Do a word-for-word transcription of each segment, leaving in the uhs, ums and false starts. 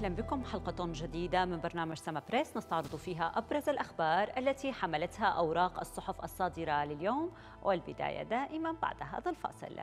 أهلا بكم حلقة جديدة من برنامج سما بريس نستعرض فيها أبرز الأخبار التي حملتها أوراق الصحف الصادرة لليوم، والبداية دائما بعد هذا الفاصل.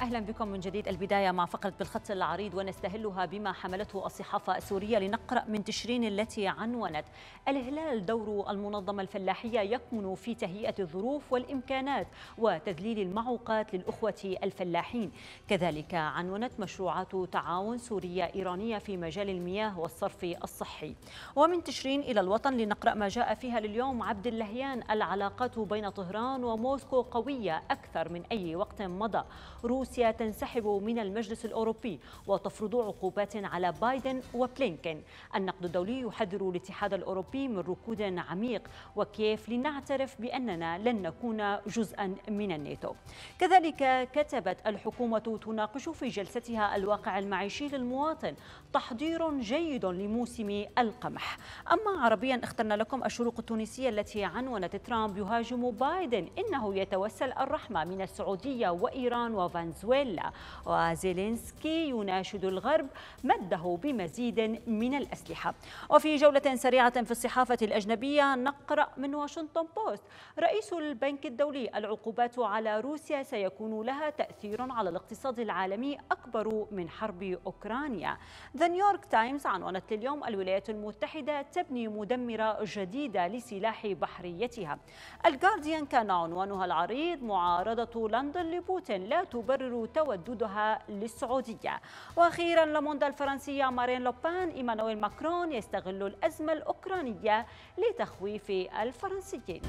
أهلا بكم من جديد. البداية مع فقرة بالخط العريض ونستهلها بما حملته الصحافة السورية لنقرأ من تشرين التي عنونت الهلال دور المنظمة الفلاحية يكمن في تهيئة الظروف والإمكانات وتذليل المعوقات للأخوة الفلاحين. كذلك عنونت مشروعات تعاون سورية إيرانية في مجال المياه والصرف الصحي. ومن تشرين إلى الوطن لنقرأ ما جاء فيها لليوم. عبد اللهيان العلاقات بين طهران وموسكو قوية أكثر من أي وقت مضى. روسيا تنسحب من المجلس الأوروبي وتفرض عقوبات على بايدن وبلينكين. النقد الدولي يحذر الاتحاد الأوروبي من ركود عميق وكيف لنعترف بأننا لن نكون جزءا من الناتو. كذلك كتبت الحكومة تناقش في جلستها الواقع المعيشي للمواطن، تحضير جيد لموسم القمح. أما عربيا اخترنا لكم الشروق التونسية التي عنونت ترامب يهاجم بايدن، إنه يتوسل الرحمة من السعودية وإيران وفنزويلا، وزيلينسكي يناشد الغرب مده بمزيد من الأسلحة. وفي جولة سريعة في الصحافة الأجنبية نقرأ من واشنطن بوست رئيس البنك الدولي العقوبات على روسيا سيكون لها تأثير على الاقتصاد العالمي أكبر من حرب أوكرانيا. ذا نيويورك تايمز عنونت لليوم الولايات المتحدة تبني مدمرة جديدة لسلاح بحريتها. الجارديان كان عنوانها العريض معارضة لندن لبوتين لا تبرر توددها للسعودية. وأخيرا لموندا الفرنسية مارين لوبان إيمانويل ماكرون يستغل الأزمة الأوكرانية لتخويف الفرنسيين.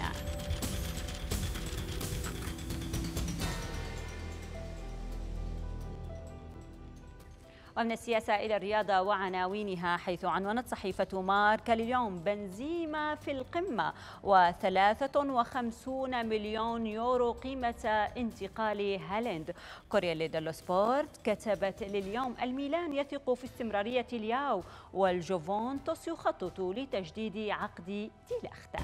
ومن السياسة إلى الرياضة وعناوينها، حيث عنونت صحيفة ماركا لليوم بنزيمة في القمة وثلاثة وخمسون مليون يورو قيمة انتقال هالاند. كوريا لدلو سبورت كتبت لليوم الميلان يثق في استمرارية لياو والجوفونتوس يخطط لتجديد عقد تيلاختا.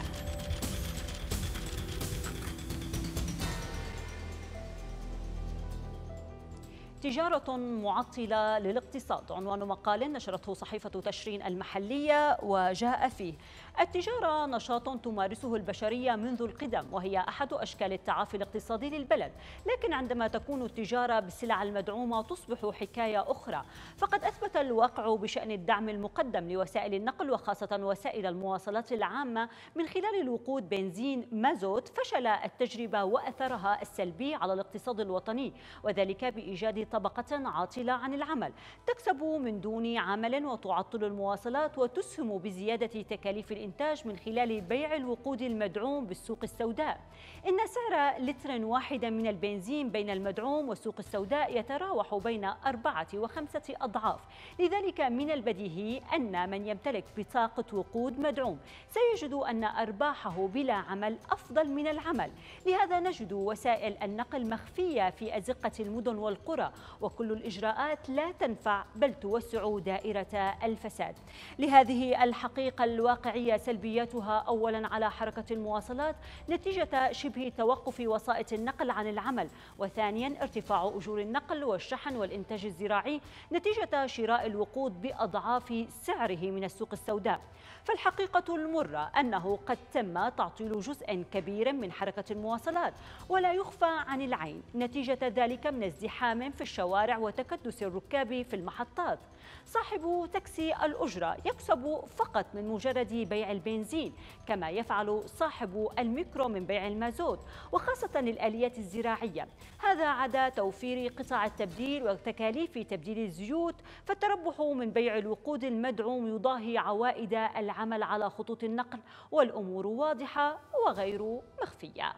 تجارة معطلة للاقتصاد عنوان مقال نشرته صحيفة تشرين المحلية، وجاء فيه التجارة نشاط تمارسه البشرية منذ القدم وهي أحد أشكال التعافي الاقتصادي للبلد، لكن عندما تكون التجارة بالسلع المدعومة تصبح حكاية أخرى. فقد أثبت الواقع بشأن الدعم المقدم لوسائل النقل وخاصة وسائل المواصلات العامة من خلال الوقود بنزين مازوت فشل التجربة وأثرها السلبي على الاقتصاد الوطني، وذلك بإيجاد طبقة عاطلة عن العمل تكسب من دون عمل وتعطل المواصلات وتسهم بزيادة تكاليف الإنتاج من خلال بيع الوقود المدعوم بالسوق السوداء. إن سعر لتر واحد من البنزين بين المدعوم والسوق السوداء يتراوح بين أربعة وخمسة أضعاف، لذلك من البديهي أن من يمتلك بطاقة وقود مدعوم سيجد أن أرباحه بلا عمل أفضل من العمل. لهذا نجد وسائل النقل مخفية في أزقة المدن والقرى وكل الإجراءات لا تنفع بل توسع دائرة الفساد. لهذه الحقيقة الواقعية سلبياتها أولا على حركة المواصلات نتيجة شبه توقف وسائط النقل عن العمل، وثانيا ارتفاع أجور النقل والشحن والإنتاج الزراعي نتيجة شراء الوقود بأضعاف سعره من السوق السوداء. فالحقيقة المرة أنه قد تم تعطيل جزء كبير من حركة المواصلات ولا يخفى عن العين نتيجة ذلك من ازدحام في الشوارع وتكدس الركاب في المحطات. صاحب تاكسي الأجرة يكسب فقط من مجرد بيع البنزين كما يفعل صاحب الميكرو من بيع المازوت وخاصة الآليات الزراعية، هذا عدا توفير قطع التبديل وتكاليف تبديل الزيوت. فالتربح من بيع الوقود المدعوم يضاهي عوائد العمل على خطوط النقل والأمور واضحة وغير مخفية.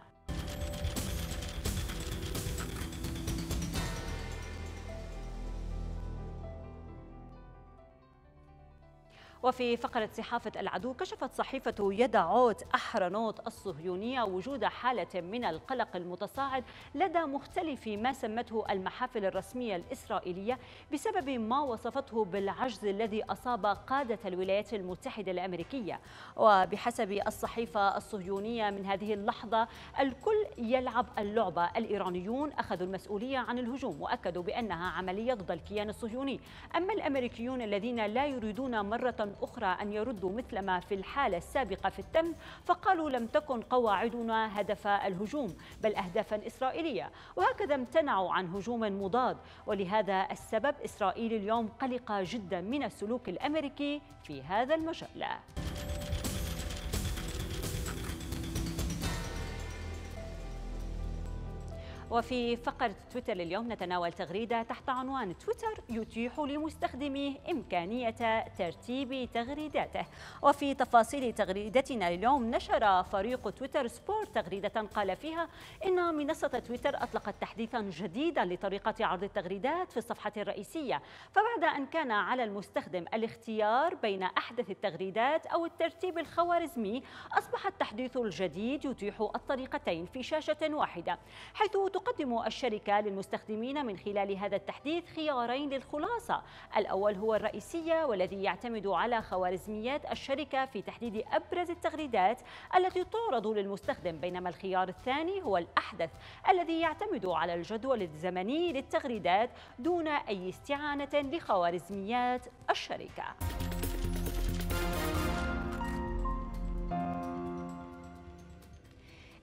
وفي فقرة صحافة العدو كشفت صحيفة يدعوت أحرنوت الصهيونية وجود حالة من القلق المتصاعد لدى مختلف ما سمته المحافل الرسمية الإسرائيلية بسبب ما وصفته بالعجز الذي أصاب قادة الولايات المتحدة الأمريكية. وبحسب الصحيفة الصهيونية من هذه اللحظة الكل يلعب اللعبة، الإيرانيون أخذوا المسؤولية عن الهجوم وأكدوا بأنها عملية ضد الكيان الصهيوني، أما الأمريكيون الذين لا يريدون مرة أخرى أن يردوا مثلما في الحالة السابقة في التم فقالوا لم تكن قواعدنا هدف الهجوم بل أهدافا إسرائيلية، وهكذا امتنعوا عن هجوم مضاد. ولهذا السبب إسرائيل اليوم قلقة جدا من السلوك الأمريكي في هذا المجال. وفي فقرة تويتر لليوم نتناول تغريدة تحت عنوان تويتر يتيح لمستخدميه إمكانية ترتيب تغريداته. وفي تفاصيل تغريدتنا لليوم نشر فريق تويتر سبورت تغريدة قال فيها إن منصة تويتر أطلقت تحديثا جديدا لطريقة عرض التغريدات في الصفحة الرئيسية، فبعد أن كان على المستخدم الاختيار بين أحدث التغريدات أو الترتيب الخوارزمي أصبح التحديث الجديد يتيح الطريقتين في شاشة واحدة، حيث تقدم الشركة للمستخدمين من خلال هذا التحديث خيارين للخلاصة. الأول هو الرئيسية والذي يعتمد على خوارزميات الشركة في تحديد أبرز التغريدات التي تعرض للمستخدم، بينما الخيار الثاني هو الأحدث الذي يعتمد على الجدول الزمني للتغريدات دون أي استعانة لخوارزميات الشركة.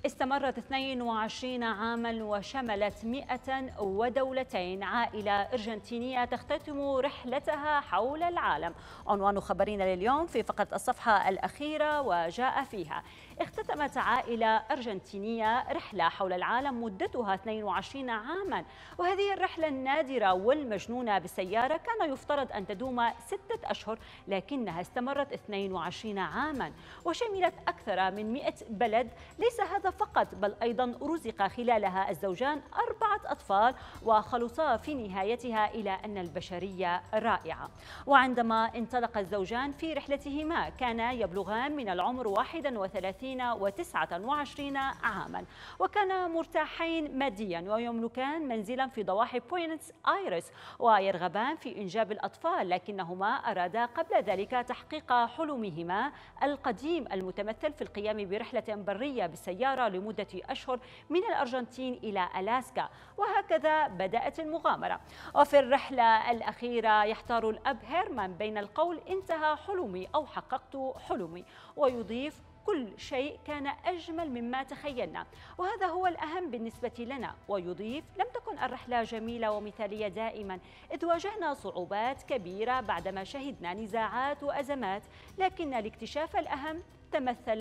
استمرت اثنين وعشرين عاما وشملت مئة ودولتين عائلة أرجنتينية تختتم رحلتها حول العالم. عنوان خبرنا لليوم في فقرة الصفحة الأخيرة وجاء فيها اختتمت عائلة أرجنتينية رحلة حول العالم مدتها اثنين وعشرين عاما، وهذه الرحلة النادرة والمجنونة بالسيارة كان يفترض أن تدوم ستة أشهر لكنها استمرت اثنين وعشرين عاما وشملت أكثر من مئة بلد. ليس هذا فقط بل أيضا رزق خلالها الزوجان أربعة أطفال وخلصا في نهايتها إلى أن البشرية رائعة. وعندما انطلق الزوجان في رحلتهما كانا يبلغان من العمر واحد وثلاثين وتسعة وعشرين عاما، وكانا مرتاحين ماديا ويملكان منزلا في ضواحي بوينتس ايرس ويرغبان في إنجاب الأطفال، لكنهما أرادا قبل ذلك تحقيق حلمهما القديم المتمثل في القيام برحلة برية بالسيارة لمدة أشهر من الأرجنتين إلى ألاسكا، وهكذا بدأت المغامرة. وفي الرحلة الأخيرة يحتار الأب هيرمان بين القول انتهى حلمي أو حققت حلمي، ويضيف كل شيء كان أجمل مما تخيلنا وهذا هو الأهم بالنسبة لنا، ويضيف لم تكن الرحلة جميلة ومثالية دائما إذ واجهنا صعوبات كبيرة بعدما شهدنا نزاعات وأزمات، لكن الاكتشاف الأهم تمثل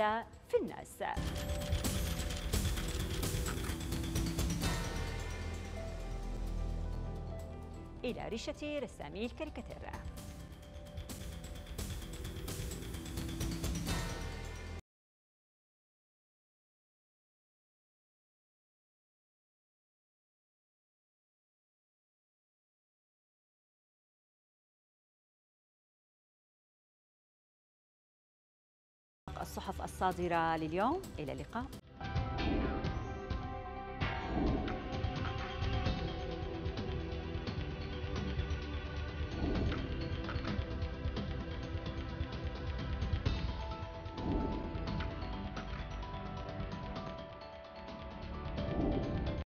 في الناس. إلى رشة رسامي الكاريكاتير. الصحف الصادرة لليوم، إلى اللقاء.